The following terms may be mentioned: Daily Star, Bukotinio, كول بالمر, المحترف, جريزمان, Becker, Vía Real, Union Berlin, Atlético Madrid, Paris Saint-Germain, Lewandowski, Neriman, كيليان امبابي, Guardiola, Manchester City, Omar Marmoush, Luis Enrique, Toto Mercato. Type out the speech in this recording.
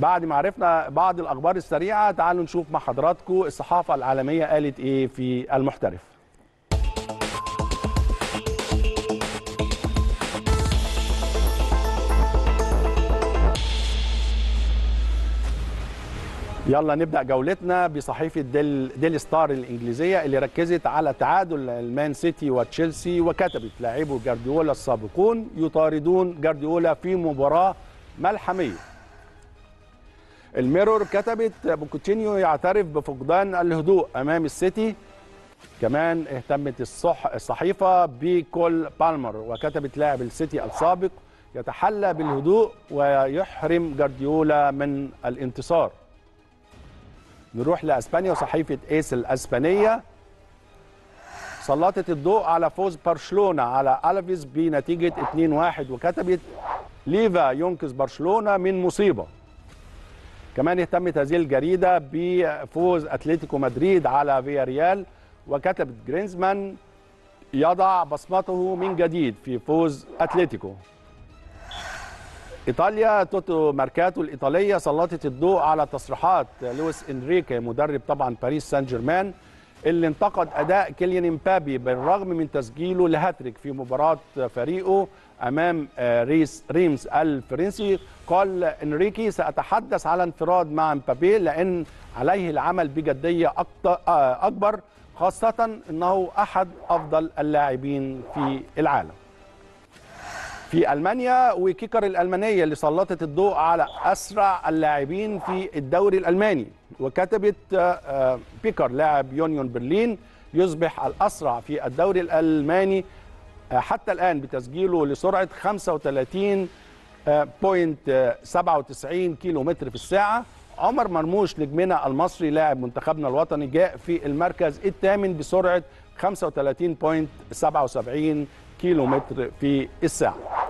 بعد ما عرفنا بعض الأخبار السريعة، تعالوا نشوف مع حضراتكم الصحافة العالمية قالت إيه في المحترف. يلا نبدأ جولتنا بصحيفة ديلي ستار الإنجليزية اللي ركزت على تعادل المان سيتي وتشيلسي، وكتبت لاعبو جارديولا السابقون يطاردون جارديولا في مباراة ملحمية. الميرور كتبت بوكوتينيو يعترف بفقدان الهدوء أمام السيتي. كمان اهتمت الصحيفة بكول بالمر وكتبت لاعب السيتي السابق يتحلى بالهدوء ويحرم جارديولا من الانتصار. نروح لأسبانيا وصحيفة إيس الأسبانية سلطت الضوء على فوز برشلونة على ألافيز بنتيجة 2-1، وكتبت ليفا ينقذ برشلونة من مصيبة. كمان اهتمت هذه الجريدة بفوز أتلتيكو مدريد على فيا ريال، وكتبت جريزمان يضع بصمته من جديد في فوز أتلتيكو. إيطاليا توتو ماركاتو الإيطالية سلطت الضوء على تصريحات لويس إنريكي مدرب طبعا باريس سان جيرمان، اللي انتقد أداء كيليان امبابي بالرغم من تسجيله لهاتريك في مباراة فريقه أمام ريمز الفرنسي. قال إنريكي سأتحدث على انفراد مع امبابي لأن عليه العمل بجدية أكبر، خاصة أنه أحد أفضل اللاعبين في العالم. في ألمانيا وكيكر الألمانية اللي سلطت الضوء على أسرع اللاعبين في الدوري الألماني، وكتبت بيكر لاعب يونيون برلين يصبح الأسرع في الدوري الألماني حتى الآن بتسجيله لسرعة 35.97 كيلومتر في الساعة. عمر مرموش نجمنا المصري لاعب منتخبنا الوطني جاء في المركز الثامن بسرعة 35.77 كيلومتر في الساعة.